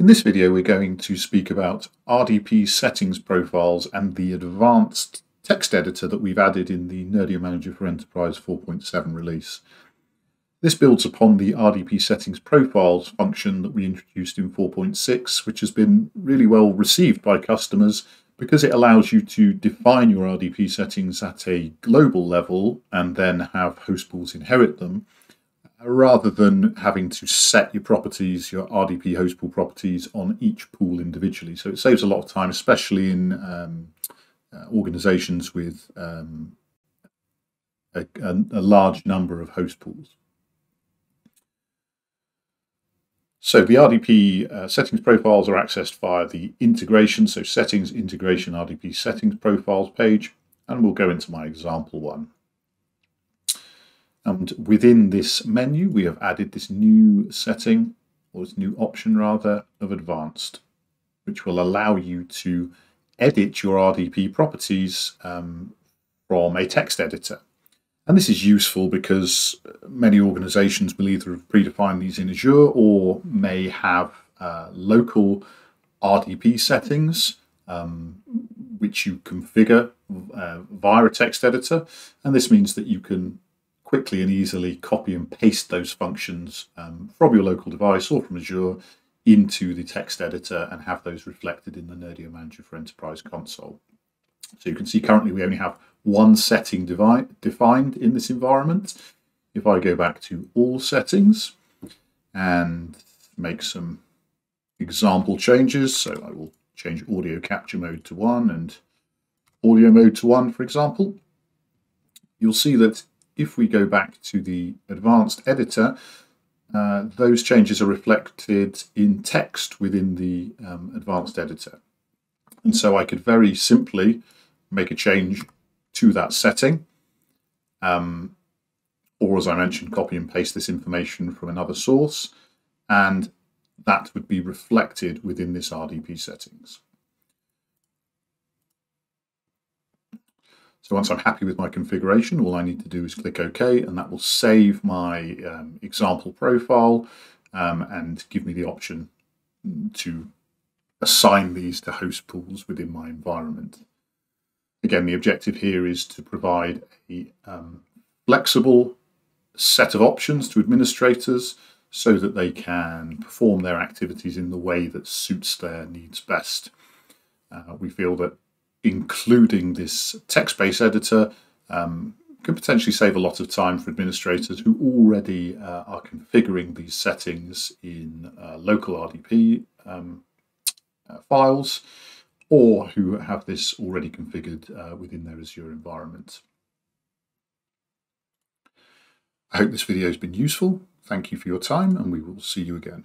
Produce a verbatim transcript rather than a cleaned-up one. In this video, we're going to speak about R D P settings profiles and the advanced text editor that we've added in the Nerdio Manager for Enterprise four point seven release. This builds upon the R D P settings profiles function that we introduced in four point six, which has been really well received by customers because it allows you to define your R D P settings at a global level and then have host pools inherit them, rather than having to set your properties, your R D P host pool properties on each pool individually. So it saves a lot of time, especially in um, uh, organizations with um, a, a large number of host pools. So the R D P uh, settings profiles are accessed via the integration, so settings, integration, R D P settings profiles page, and we'll go into my example one. And within this menu, we have added this new setting, or this new option rather, of advanced, which will allow you to edit your R D P properties um, from a text editor. And this is useful because many organizations will either have predefined these in Azure or may have uh, local R D P settings, um, which you configure uh, via a text editor. And this means that you can quickly and easily copy and paste those functions um, from your local device or from Azure into the text editor and have those reflected in the Nerdio Manager for Enterprise console. So you can see currently we only have one setting defined in this environment. If I go back to all settings and make some example changes, so I will change audio capture mode to one and audio mode to one, for example, you'll see that if we go back to the advanced editor, uh, those changes are reflected in text within the um, advanced editor. And so I could very simply make a change to that setting, um, or as I mentioned, copy and paste this information from another source, and that would be reflected within this R D P settings. So once I'm happy with my configuration, all I need to do is click OK, and that will save my um, example profile um, and give me the option to assign these to host pools within my environment. Again, the objective here is to provide a um, flexible set of options to administrators so that they can perform their activities in the way that suits their needs best. Uh, we feel that including this text-based editor um, can potentially save a lot of time for administrators who already uh, are configuring these settings in uh, local R D P um, uh, files, or who have this already configured uh, within their Azure environment. I hope this video has been useful. Thank you for your time, and we will see you again.